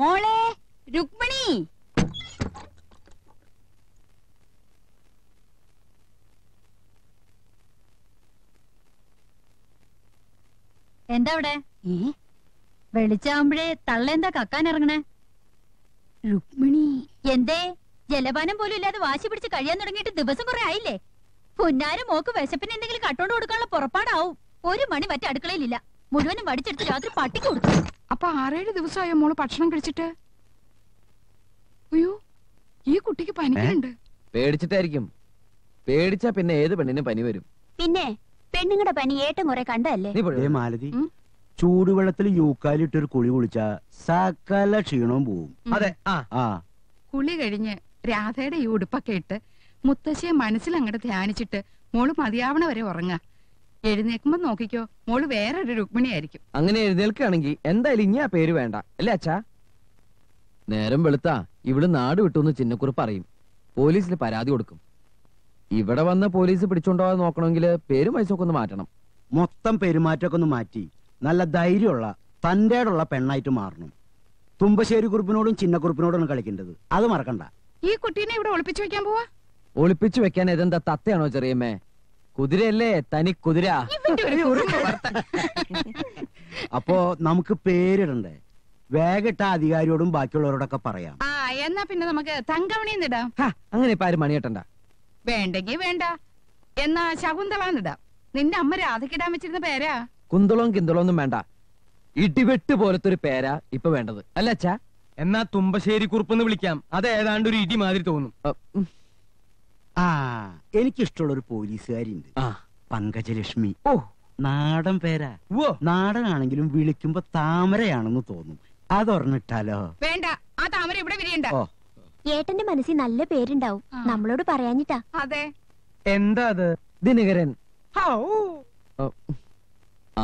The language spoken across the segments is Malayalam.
മോളെ രുക്മിണി. എന്താ അവിടെ? വെളിച്ചാവുമ്പഴേ തള്ളെന്താ കക്കാൻ ഇറങ്ങണേ? രുക്മിണി എന്തേ ജലപാനം പോലും ഇല്ലാതെ വാശി പിടിച്ച് കഴിയാൻ തുടങ്ങിയിട്ട് ദിവസം കുറെ ആയില്ലേ? പൊന്നാരം മോക്ക് വിശപ്പിന് എന്തെങ്കിലും കട്ടോണ്ട് കൊടുക്കാനുള്ള പുറപ്പാടാവും. ഒരു മണി മറ്റേ അടുക്കളയിലില്ല, മുഴുവനും വടിച്ചെടുത്ത് രാത്രി പട്ടിക്ക് കൊടുത്തു. അപ്പൊ 6-7 ദിവസമായോ മോള് ഭക്ഷണം കഴിച്ചിട്ട്? അയ്യോ, ഈ കുട്ടിക്ക് പനിയുണ്ട്. പേടിച്ചിട്ടായിരിക്കും. പേടിച്ചാ പിന്നെ ഏത് പെണ്ണിനും പനി വരും. പിന്നെ പെണ്ണുങ്ങളുടെ പനി ഏറ്റവും കുറെ കണ്ടല്ലേ? മാലതി, ചൂടുവെള്ളത്തിൽ യൂക്കാലിട്ടൊരു കുളി കുളിച്ചാ സകല ക്ഷീണവും പോവും. അതെ, ആ കുളി കഴിഞ്ഞ് രാധയുടെ ഈ ഉടുപ്പൊക്കെ ഇട്ട് മുത്തശ്ശിയെ മനസ്സിൽ അങ്ങോട്ട് ധ്യാനിച്ചിട്ട് മോള് മതിയാവണ വരെ ഉറങ്ങാ. എഴുന്നേൽക്കുമ്പോ നോക്കിക്കോ, മോള് വേറൊരു രുക്മിണി ആയിരിക്കും. അങ്ങനെ എഴുന്നേൽക്കുകയാണെങ്കിൽ എന്തായാലും ഇനി ആ പേര് വേണ്ട അല്ലേ അച്ഛാ? നേരം വെളുത്താ ഇവിടെ നാട് വിട്ടുന്ന് ചിന്നക്കുറിപ്പ് അറിയും, പോലീസിന് പരാതി കൊടുക്കും. ഇവിടെ വന്ന പോലീസ് പിടിച്ചോണ്ടോവാൻ നോക്കണമെങ്കിൽ പേരുമാറ്റമൊക്കെ ഒന്ന് മാറ്റണം. മൊത്തം പെരുമാറ്റമൊക്കെ ഒന്ന് മാറ്റി നല്ല ധൈര്യമുള്ള തൻ്റെ ഇടമുള്ള പെണ്ണായിട്ട് മാറണം. തുമ്പശ്ശേരി കുറിപ്പിനോടും ചിന്നക്കുറിപ്പിനോടും കളിക്കേണ്ടത്, അത് മറക്കണ്ട. ഈ കുട്ടീനെ ഇവിടെ ഒളിപ്പിച്ചു വെക്കാൻ പോവാ? ഒളിപ്പിച്ചു വെക്കാൻ ഏതെന്താ തത്തയാണോ ചെറിയമ്മേ? കുതിരയല്ലേ, തനി കുതിര. അപ്പോ നമുക്ക് പേരിടണ്ടേ? വേഗട്ട അധികാരിയോടും ബാക്കിയുള്ളവരോടൊക്കെ പറയാം. എന്നാ പിന്നെ നമുക്ക് തങ്കമണിന്ന് ഇടാം. അങ്ങനെ ഇപ്പൊ ആരും മണിയട്ടണ്ട. വേണ്ടെങ്കി വേണ്ട, എന്നാ ശകുന്തളാന്നിടാം. നിന്റെ അമ്മ രാധക്കിടാൻ വെച്ചിരുന്ന പേരാ. കുന്തളവും കിന്തളൊന്നും വേണ്ട, ഇടിവെട്ട് പോലത്തെ ഒരു പേരാ ഇപ്പൊ വേണ്ടത് അല്ല അച്ഛാ? എന്നാ തുമ്പശ്ശേരി കുറുപ്പെന്ന് വിളിക്കാം, അത് ഏതാണ്ട് ഒരു ഇടി മാതിരി തോന്നും. എനിക്കിഷ്ടമുള്ള ഒരു പോലീസുകാരിണ്ട്, പങ്കജലക്ഷ്മി. ഓ, നാടൻ പേരാ. നാടനാണെങ്കിലും വിളിക്കുമ്പോ താമരയാണെന്ന് തോന്നും. അതൊറന്നിട്ടാലോ? വേണ്ട, ആ താമര ഇവിടെ വിരിയണ്ട. ഏട്ടന്റെ മനസ്സിൽ നല്ല പേരുണ്ടാവും, നമ്മളോട് പറയാഞ്ഞിട്ടാ. അതെ, എന്താ അത്? ദിനകരൻ.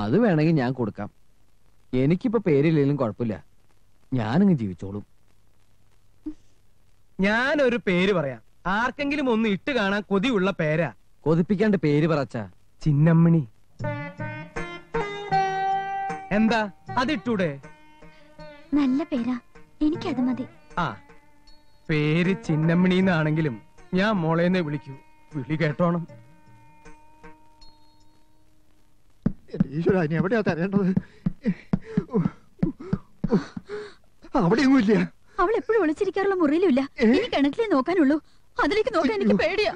അത് വേണമെങ്കിൽ ഞാൻ കൊടുക്കാം. എനിക്കിപ്പോ പേരില്ലെങ്കിലും കുഴപ്പമില്ല, ഞാനങ്ങ് ജീവിച്ചോളും. ഞാനൊരു പേര് പറയാം, ആർക്കെങ്കിലും ഒന്ന് ഇട്ട് കാണാൻ കൊതിയുള്ള പേരാ. കൊതിപ്പിക്കാണ്ട് പേര് പറച്ച. ചിന്നമ്മണി. എന്താ അതിട്ടൂടെ? നല്ല പേരാ, എനിക്കത് മതി. ആ പേര് ചിന്നമ്മണി എന്നാണെങ്കിലും ഞാൻ മോളേന്നെ വിളിക്കൂ. വിളി കേട്ടോണം. ഈശ്വരാ, ഇനി എവിടെയാ തരേണ്ടത്? അവിടെയൊന്നും ഇല്ല. അവൾ എപ്പോഴും ഒളിച്ചിരിക്കാറുള്ള മുറിയിലും ഇല്ല. ഇനി കിണറ്റിലേ നോക്കാനുള്ളൂ, അതിലേക്ക് നോക്കാൻ എനിക്ക് പേടിയാ.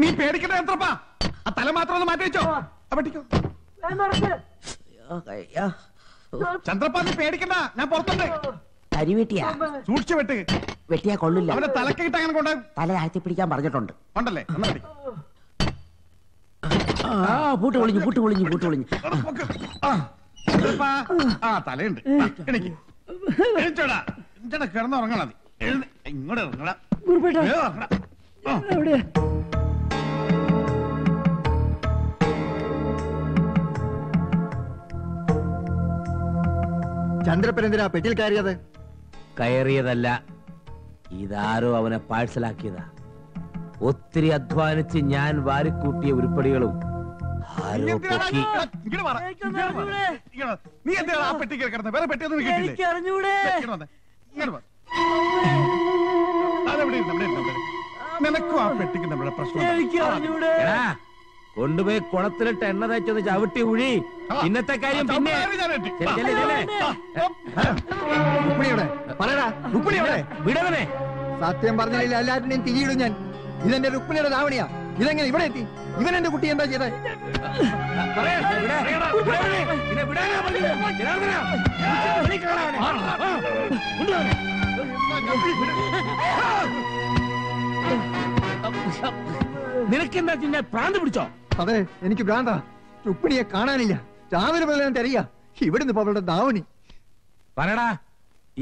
നീ പേടിക്കണ എന്തപ്പാ? ആ തല മാത്രം ഒന്ന് മാറ്റി വെച്ചോ. ചന്ദ്രപ്പാ, നീ പേടിക്കണ്ട, ഞാൻ പുറത്തുണ്ട്. സൂക്ഷിച്ചു വെട്ട്. വെട്ടിയാ കൊള്ളില്ല. അവന്റെ തലക്ക് കിട്ടാൻ അങ്ങനെ കൊണ്ടാ. തല താഴ്ത്തി പിടിക്കാൻ പറഞ്ഞിട്ടുണ്ട്. ഉണ്ടല്ലേ? പൂട്ട് പൊളിഞ്ഞു, പൂട്ട് പൊളിഞ്ഞു, പൂട്ട് പൊളിഞ്ഞു. ആ തലയുണ്ട്. കിടന്നുറങ്ങണ, ഇങ്ങോട്ട് ഇറങ്ങടാ. ചന്ദ്രപ്പനെന്തിനാ പെട്ടിൽ കയറിയത്? കയറിയതല്ല, ഇതാരോ അവനെ പാഴ്സലാക്കിയതാ. ഒത്തിരി അധ്വാനിച്ച് ഞാൻ വാരിക്കൂട്ടിയ ഉരുപ്പടികളും കൊണ്ടുപോയി കുളത്തിലിട്ട് എണ്ണ തയ്ച്ചൊന്ന് ചവിട്ടി ഉഴി. ഇന്നത്തെ കാര്യം പിന്നെ. സത്യം പറഞ്ഞില്ല, എല്ലാറ്റിനെയും തിരിയിടും ഞാൻ. ഇതെന്റെ രുക്മിണിയുടെ ധാവണിയാ. ഇതെങ്ങനെ ഇവിടെ എത്തി? ഇവൻ എന്റെ കുട്ടി എന്താ ചെയ്തേ? നിനക്കെന്താ നിന്നെ പ്രാന്ത് പിടിച്ചോ? അതെ, എനിക്ക് ഭ്രാന്താ. രുക്മിണിയെ കാണാനില്ല, രാവിലെ പോലെ ഞാൻ തെരയാ. ഇവിടുന്ന് അവളുടെ ദാവണി പറയടാ.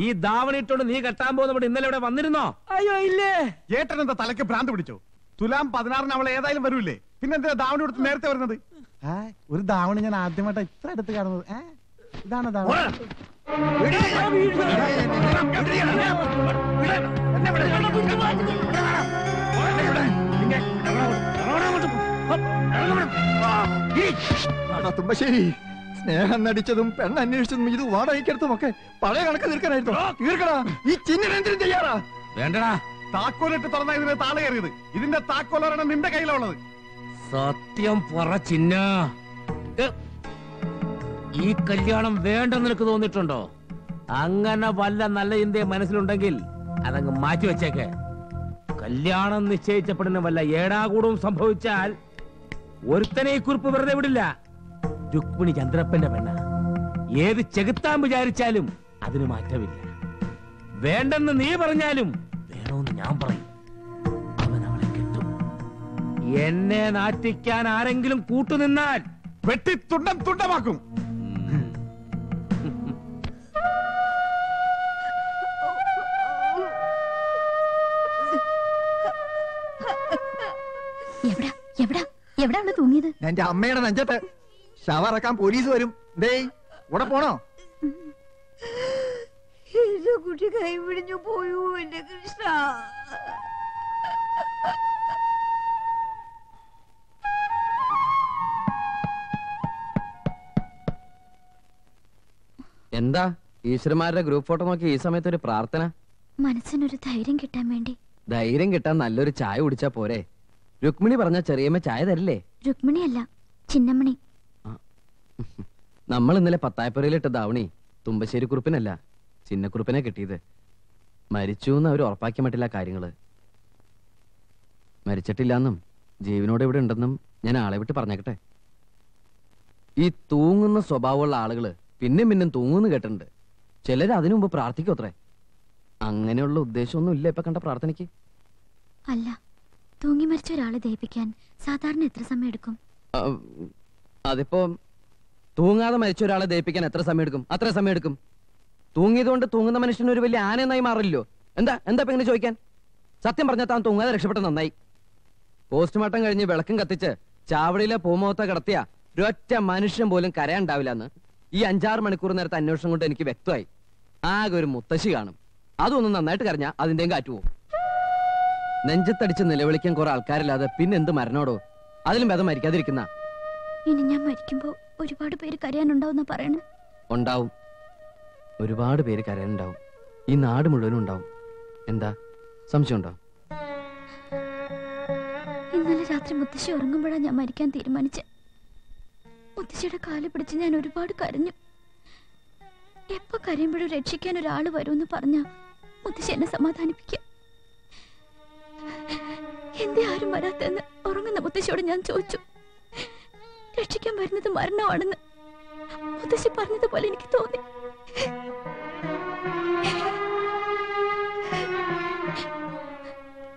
ഈ ദാവണി ഇട്ടോണ്ട് നീ കെട്ടാൻ പോകുന്നവിടെ ഇന്നലെ ഇവിടെ വന്നിരുന്നോ? അയ്യോ ഇല്ലേ. ഏട്ടനെന്താ തലയ്ക്ക് ഭ്രാന്ത് പിടിച്ചോ? തുലാം 16-ന് അവൾ ഏതായാലും വരൂല്ലേ? പിന്നെന്തിനാ ദാവണി കൊടുത്ത് നേരത്തെ വരുന്നത്? ഒരു ദാവണി ഞാൻ ആദ്യമായിട്ടാണ് ഇത്ര അടുത്ത് കാണുന്നത്. ഇതാണ് തുമ്പശ്ശേരി. സ്നേഹം നടിച്ചതും പെണ്ണന്വേഷിച്ചതും ഇത് വാടകയ്ക്കെടുത്തും ഒക്കെ പഴയ കണക്ക് തീർക്കാനായിരുന്നു. തീർക്കടാ. ഈ ചിഹ്നെന്തിനും ചെയ്യാറാ? വേണ്ടടാ. താക്കോലിട്ട് തുറന്ന ഇതിന് താളെ കയറിയത്. ഇതിന്റെ താക്കോലാണ് നിന്റെ കയ്യിലുള്ളത്. സത്യം പറ ചിന്ന, ഈ കല്യാണം വേണ്ടെന്ന് നിനക്ക് തോന്നിയിട്ടുണ്ടോ? അങ്ങനെ വല്ല നല്ല ഇന്ത്യ മനസ്സിലുണ്ടെങ്കിൽ അതങ്ങ് മാറ്റി വെച്ചേക്കെ. കല്യാണം നിശ്ചയിച്ചപ്പെടുന്ന വല്ല ഏടാകൂടവും സംഭവിച്ചാൽ ഒരുത്തനെ ഈ കുറിപ്പ് വെറുതെ വിടില്ല. രുക്മിണി ചന്ദ്രപ്പന്റെ പെണ്ണ, ഏത് ചെകുത്താൻ വിചാരിച്ചാലും അതിന് മാറ്റമില്ല. വേണ്ടെന്ന് നീ പറഞ്ഞാലും വേണമെന്ന് ഞാൻ പറയും. അവൻ അവളെ കിട്ടും. എന്നെ നാറ്റിക്കാൻ ആരെങ്കിലും കൂട്ടുനിന്നാൽ വെട്ടി തുണ്ടം തുണ്ടമാക്കും. എന്റെ അമ്മയുടെ നെഞ്ചത്ത് ശവറക്കാൻ പോലീസ് വരും. ഇവിടെ പോണോ? കുട്ടി കൈപിടിഞ്ഞു പോയോ എന്റെ കൃഷ്ണ. എന്താ ഈശ്വരന്മാരുടെ ഗ്രൂപ്പ് ഫോട്ടോ നോക്കി ഈ സമയത്ത് ഒരു പ്രാർത്ഥന? മനസ്സിനൊരു ധൈര്യം കിട്ടാൻ വേണ്ടി. ധൈര്യം കിട്ടാൻ നല്ലൊരു ചായ കുടിച്ചാ പോരെ? രുക്മിണി പറഞ്ഞ ചെറിയമ്മ ചായ തരില്ലേ? രുക്മിണി അല്ല, ചിന്നമ്മണി. നമ്മൾ ഇന്നലെ പത്തായപ്പുരയിലിട്ട ദാവണി തുമ്പശ്ശേരി കുറുപ്പിനല്ല, ചിന്നക്കുറുപ്പിനെ കിട്ടിയത്. മരിച്ചു എന്ന് അവർ ഉറപ്പാക്കി മട്ടില്ല കാര്യങ്ങള്. മരിച്ചിട്ടില്ലാന്നും ജീവനോട് ഇവിടെ ഉണ്ടെന്നും ഞാൻ ആളെ വിട്ട് പറഞ്ഞേക്കട്ടെ. ഈ തൂങ്ങുന്ന സ്വഭാവമുള്ള ആളുകള് പിന്നെ പിന്നെ തൂങ്ങുന്നു കേട്ടിട്ടുണ്ട്. ചിലര് അതിനു മുമ്പ് പ്രാർത്ഥിക്കും അത്രേ. അങ്ങനെയുള്ള ഉദ്ദേശമൊന്നും ഇല്ല ഇപ്പൊ കണ്ട പ്രാർത്ഥനയ്ക്ക്. അല്ല, തൂങ്ങി മരിച്ച ഒരാളെ ദഹിപ്പിക്കാൻ സാധാരണ എത്ര സമയം എടുക്കും? അതിപ്പോ തൂങ്ങാതെ മരിച്ച ഒരാളെ ദഹിപ്പിക്കാൻ എത്ര സമയം എടുക്കും? അത്ര സമയം എടുക്കും. തൂങ്ങിയതുകൊണ്ട് തൂങ്ങുന്ന മനുഷ്യന് ഒരു വലിയ ആനയെന്നായി മാറില്ലോ. എന്താ എന്താ ഇപ്പൊ ഇങ്ങനെ ചോദിക്കാൻ? സത്യം പറഞ്ഞാൽ താൻ തൂങ്ങാതെ രക്ഷപ്പെട്ട നന്നായി. പോസ്റ്റ്മോർട്ടം കഴിഞ്ഞ് വിളക്കും കത്തിച്ച് ചാവടിയിലെ പൂമോത്ത കിടത്തിയ ഒരൊറ്റ മനുഷ്യൻ പോലും കരയുണ്ടാവില്ലെന്ന് ഈ 5-6 മണിക്കൂർ നേരത്തെ അന്വേഷണം കൊണ്ട് എനിക്ക് വ്യക്തമായി. ആകെ ഒരു മുത്തശ്ശി കാണും, അതൊന്നും നന്നായിട്ട് കരഞ്ഞാൽ അതിന്റെയും കാറ്റ് പോവും. നെഞ്ചത്തടിച്ച് നിലവിളിക്കാൻ കുറെ ആൾക്കാരില്ലാതെ പിന്നെന്ത് മരണോടോ? അതിലും ഭേദം മരിക്കാതിരിക്കുന്ന. ഇനി ഞാൻ മരിക്കുമ്പോ ഒരുപാട് പേര് കരയാനുണ്ടാവും. പറയണേ, ഉണ്ടാവും. ഒരുപാട് പേര് കരയാനുണ്ടാവും. ഈ നാട് മുഴുവനും ഉണ്ടാവും. എന്താ സംശയം ഉണ്ടോ? ഇന്നലെ രാത്രി മുത്തശ്ശി ഉറങ്ങുമ്പോഴാ ഞാൻ മരിക്കാൻ തീരുമാനിച്ചേ. മുത്തശ്ശിയുടെ കാല് പിടിച്ച് ഞാൻ ഒരുപാട് കരഞ്ഞു. എപ്പൊ കരയുമ്പോഴും രക്ഷിക്കാൻ ഒരാള് വരുമെന്ന് പറഞ്ഞ മുത്തശ്ശി എന്നെ സമാധാനിപ്പിക്കാം. എന്തേ ആരും വരാത്തെന്ന് ഉറങ്ങുന്ന മുത്തശ്ശിയോട് ഞാൻ ചോദിച്ചു. രക്ഷിക്കാൻ വരുന്നത് മരണമാണെന്ന് മുത്തശ്ശി പറഞ്ഞതുപോലെ എനിക്ക് തോന്നി.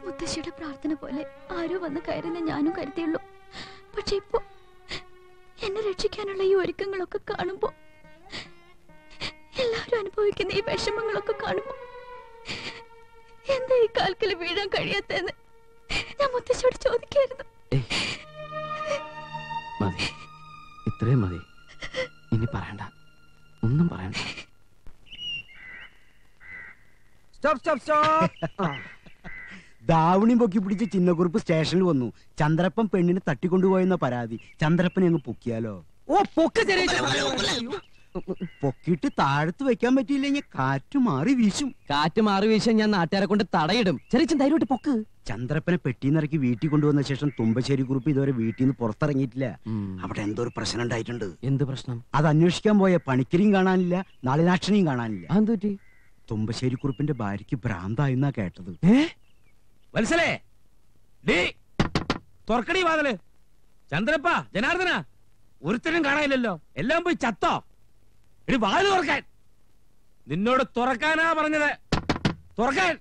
മുത്തശ്ശിയുടെ പ്രാർത്ഥന പോലെ ആരോ വന്ന് കയറുന്ന ഞാനും കരുതിയുള്ളൂ. പക്ഷെ ഇപ്പോ എന്നെ രക്ഷിക്കാനുള്ള ഈ ഒരുക്കങ്ങളൊക്കെ കാണുമ്പോ, എല്ലാവരും അനുഭവിക്കുന്ന ഈ വിഷമങ്ങളൊക്കെ കാണുമ്പോ എന്താ ഈ കാൽക്കല് വീഴാൻ കഴിയാത്തെന്ന് ഞാൻ മുത്തശ്ശിയോട് ചോദിക്കായിരുന്നു. ഇത്രയും മതി, ഇനി പറയണ്ട, ഒന്നും പറയണ്ട. Stop stop stop. ദാവണി പൊക്കി പിടിച്ച് ചിന്നക്കുറുപ്പ് സ്റ്റേഷനിൽ വന്നു. ചന്ദ്രപ്പൻ പെണ്ണിനെ തട്ടിക്കൊണ്ടുപോയെന്ന പരാതി. ചന്ദ്രപ്പനെ അങ്ങ് പൊക്കിയാലോ? ഓ പൊക്കിട്ട് താഴത്ത് വെക്കാൻ പറ്റിയില്ലെങ്കിൽ കാറ്റ് മാറി വീശും. കാറ്റ് മാറി വീശാൻ ഞാൻ നാട്ടുകാരെ കൊണ്ട് തടയിടും. ചെറിയ ധൈര്യമായിട്ട് പൊക്ക്. ചന്ദ്രപ്പനെ പെട്ടിന്നിറക്കി വീട്ടിൽ കൊണ്ടുവന്ന ശേഷം തുമ്പശ്ശേരി കുറുപ്പ് ഇതുവരെ വീട്ടിൽ നിന്ന് പുറത്തിറങ്ങിയിട്ടില്ല. അവിടെ എന്തോ ഒരു പ്രശ്നം ഉണ്ടായിട്ടുണ്ട്. എന്ത് പ്രശ്നം? അത് അന്വേഷിക്കാൻ പോയ പണിക്കരിയും കാണാനില്ല, നാളിനാക്ഷനെയും കാണാനില്ല. എന്തുപറ്റി? തുമ്പശ്ശേരി കുറുപ്പിന്റെ ഭാര്യക്ക് ഭ്രാന്തായെന്നാ കേട്ടത്. ചന്ദ്രപ്പ ജനാർദ്ദന ഒരുത്തനും കാണാനില്ലല്ലോ, എല്ലാം പോയി ചത്തോ? ഇനി വാല് തുറക്കാൻ നിന്നോട് തുറക്കാനാ പറഞ്ഞത്. തുറക്കാൻ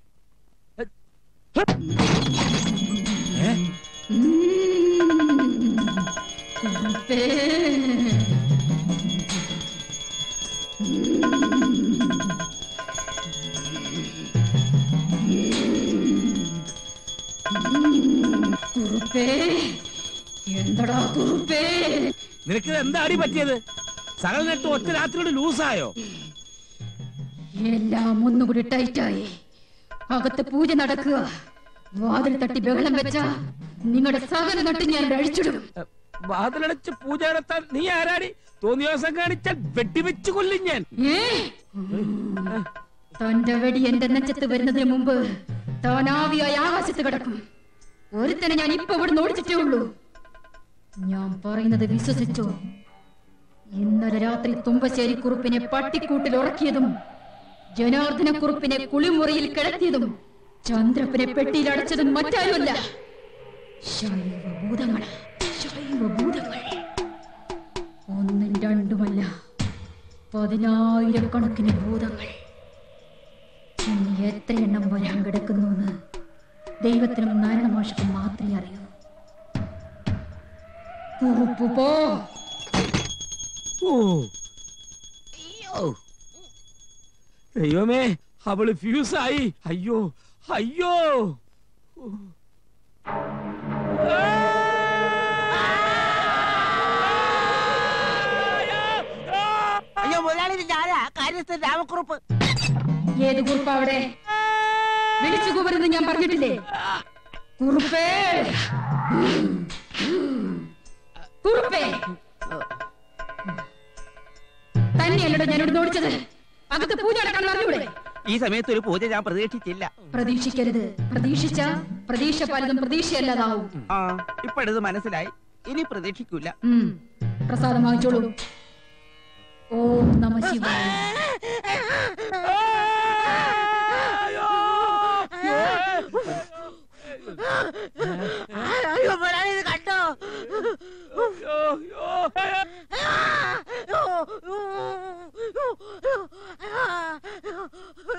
ഒരുത്തനെ ഞാൻ ഇപ്പൊ ഇവിടെ ഓടിച്ചിട്ടേ ഉള്ളൂ. ഞാൻ പറയുന്നത് വിശ്വസിച്ചോ? ഇന്നലെ രാത്രി തുമ്പശ്ശേരി കുറുപ്പിനെ പട്ടിക്കൂട്ടിൽ ഉറക്കിയതും ജനാർദ്ദന കുറുപ്പിനെ കുളിമുറിയിൽ കിടത്തിയതും ചന്ദ്രപ്പനെ പെട്ടിയിൽ അടച്ചതും മറ്റാരുമല്ല, ശൈവഭൂതങ്ങൾ. ഒന്നും രണ്ടുമല്ല, 10,000-കണക്കിന് ഭൂതങ്ങൾ. ഇനി എത്ര എണ്ണം വരാൻ കിടക്കുന്നു എന്ന് ദൈവത്തിനും നാരായണ മാഷക്കും മാത്രമേ അറിയൂ. ദൈവമേ, അവള് ഫ്യൂസായി. അയ്യോ അയ്യോ, അയ്യോ മുതലാളി, ഞാനാ കാര്യസ്ഥൻ രാമക്കുറുപ്പ്. ഏത് കുറുപ്പ അവിടെ വിളിച്ചു കൂവരുന്ന് ഞാൻ പറഞ്ഞിട്ടില്ലേ? കുറുപ്പേ കുറുപ്പേ, തന്നെയല്ലോ ഞാനിവിടെ ഓടിച്ചത്. അകത്ത് പൂജ നടക്കാൻ പറഞ്ഞൂടെ? ഈ സമയത്ത് ഒരു പൂജ ഞാൻ പ്രതീക്ഷിച്ചില്ല. പ്രതീക്ഷിക്കരുത്, പ്രതീക്ഷിച്ച പ്രതീക്ഷ പലതും പ്രതീക്ഷയല്ലാതാവും. ഇപ്പഴത് മനസ്സിലായി, ഇനി പ്രതീക്ഷിക്കൂല. പ്രസാദം വാങ്ങിച്ചോളൂ. ഓം നമഃ ശിവായ. അയ്യോ മുതലാളി കണ്ടോ?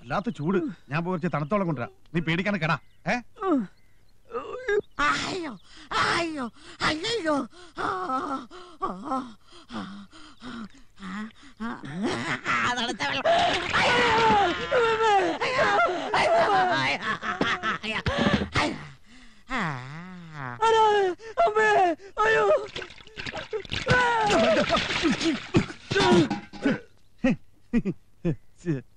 വല്ലാത്ത ചൂട്. ഞാൻ പോയി തണുത്തോളം കൊണ്ടുവരാ, നീ പേടിക്കാതെ കിട.